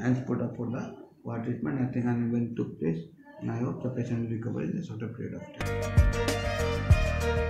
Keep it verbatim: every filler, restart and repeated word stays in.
hands put up for the war treatment. Nothing unusual took place, and I hope the patient will recover in a shorter period of time.